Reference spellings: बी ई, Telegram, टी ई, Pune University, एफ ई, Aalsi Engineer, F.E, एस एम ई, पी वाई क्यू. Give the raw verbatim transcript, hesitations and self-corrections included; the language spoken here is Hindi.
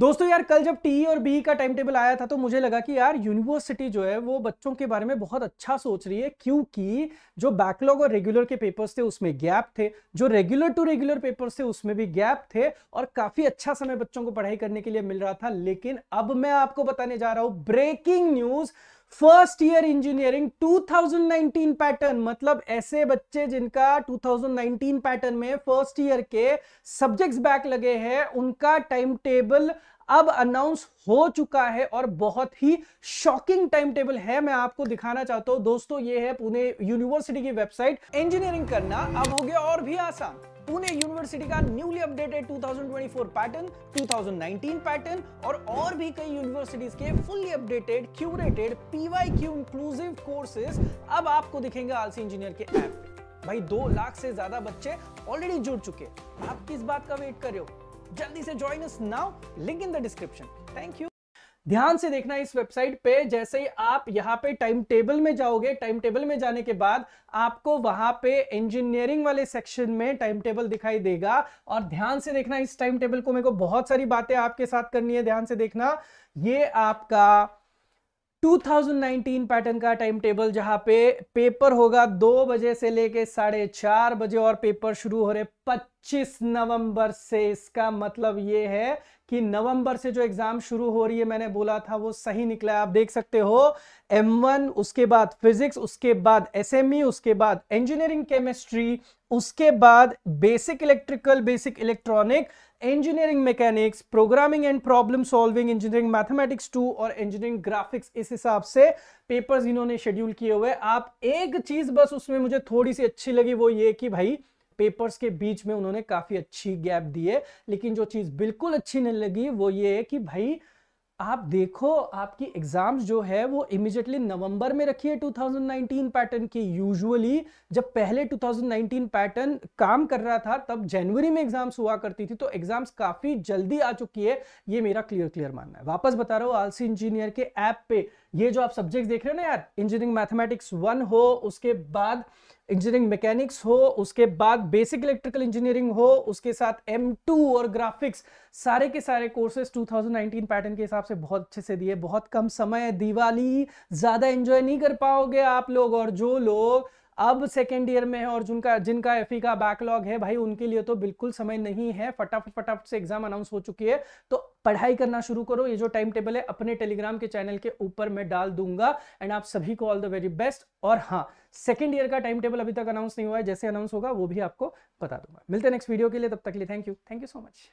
दोस्तों यार कल जब टी ई और बी ई का टाइम टेबल आया था तो मुझे लगा कि यार यूनिवर्सिटी जो है वो बच्चों के बारे में बहुत अच्छा सोच रही है, क्योंकि जो बैकलॉग और रेगुलर के पेपर्स थे उसमें गैप थे, जो रेगुलर टू रेगुलर पेपर्स थे उसमें भी गैप थे और काफी अच्छा समय बच्चों को पढ़ाई करने के लिए मिल रहा था। लेकिन अब मैं आपको बताने जा रहा हूं breaking news, first year engineering two thousand nineteen pattern, मतलब ऐसे बच्चे जिनका टू थाउजेंड नाइनटीन पैटर्न में फर्स्ट ईयर के सब्जेक्ट्स बैक लगे हैं, उनका टाइम टेबल अब अनाउंस हो चुका है और बहुत ही शॉकिंग टाइम टेबल है। मैं आपको दिखाना चाहता हूं दोस्तों, ये है पुणे यूनिवर्सिटी की वेबसाइट। इंजीनियरिंग करना अब हो गया और भी आसान। पुणे यूनिवर्सिटी का newly updated two thousand twenty four pattern, two thousand nineteen pattern और और भी कई यूनिवर्सिटीज के fully updated curated पी वाई क्यू inclusive courses अब आपको दिखेंगे आलसी इंजीनियर के ऐप पे। भाई दो लाख से ज्यादा बच्चे ऑलरेडी जुड़ चुके, आप किस बात का वेट कर रहे हो? जल्दी से join us now, link in the description. Thank you. ध्यान से देखना इस वेबसाइट पे, जैसे ही आप यहाँ पे टाइम टेबल में जाओगे, टाइम टेबल में जाने के बाद आपको वहां पे इंजीनियरिंग वाले सेक्शन में टाइम टेबल दिखाई देगा और ध्यान से देखना इस टाइम टेबल को, मेरे को बहुत सारी बातें आपके साथ करनी है, ध्यान से देखना। ये आपका टू थाउजेंड नाइनटीन पैटर्न का टाइम टेबल जहां पे पेपर होगा दो बजे से लेके साढ़े चार बजे और पेपर शुरू हो रहे पच्चीस नवंबर से। इसका मतलब ये है कि नवंबर से जो एग्जाम शुरू हो रही है, मैंने बोला था वो सही निकला है। आप देख सकते हो एम वन, उसके बाद फिजिक्स, उसके बाद एस एम ई, उसके बाद इंजीनियरिंग केमिस्ट्री, उसके बाद basic electrical, basic electronic, engineering mechanics, programming and problem solving, engineering mathematics two और इंजीनियरिंग ग्राफिक्स। इस हिसाब से पेपर्स इन्होंने शेड्यूल किए हुए। आप एक चीज बस उसमें मुझे थोड़ी सी अच्छी लगी, वो ये कि भाई पेपर्स के बीच में उन्होंने काफी अच्छी गैप दी है। लेकिन जो चीज बिल्कुल अच्छी नहीं लगी वो ये है कि भाई आप देखो, आपकी एग्जाम्स जो है वो इमीडिएटली नवंबर में रखी है टू थाउजेंड नाइनटीन पैटर्न की। यूजुअली जब पहले टू थाउजेंड नाइनटीन पैटर्न काम कर रहा था तब जनवरी में एग्जाम्स हुआ करती थी, तो एग्जाम्स काफी जल्दी आ चुकी है, ये मेरा क्लियर क्लियर मानना है। वापस बता रहा हूँ, आलसी इंजीनियर के ऐप पे ये जो आप सब्जेक्ट देख रहे हो ना यार, इंजीनियरिंग मैथमेटिक्स वन हो, उसके बाद इंजीनियरिंग मैकेनिक्स हो, उसके बाद बेसिक इलेक्ट्रिकल इंजीनियरिंग हो, उसके साथ एम टू और ग्राफिक्स, सारे के सारे courses two thousand nineteen pattern के हिसाब से बहुत अच्छे से दिए। बहुत कम समय, दिवाली ज्यादा एंजॉय नहीं कर पाओगे आप लोग। और जो लोग अब सेकेंड ईयर में है और जिनका जिनका एफ ई का बैकलॉग है, भाई उनके लिए तो बिल्कुल समय नहीं है। फटाफट फटाफट से एग्जाम अनाउंस हो चुकी है, तो पढ़ाई करना शुरू करो। ये जो टाइम टेबल है अपने टेलीग्राम के चैनल के ऊपर मैं डाल दूंगा। एंड आप सभी को ऑल द वेरी बेस्ट। और हाँ, सेकेंड ईयर का टाइम टेबल अभी तक अनाउंस नहीं हुआ है, जैसे अनाउंस होगा वो भी आपको बता दूंगा। मिलते हैं नेक्स्ट वीडियो के लिए, तब तक के लिए thank you, thank you so much.